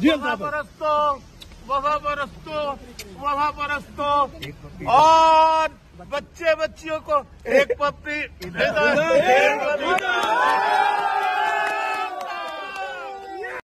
वहाँ पर रस्तो और बच्चे बच्चियों को एक पप्पी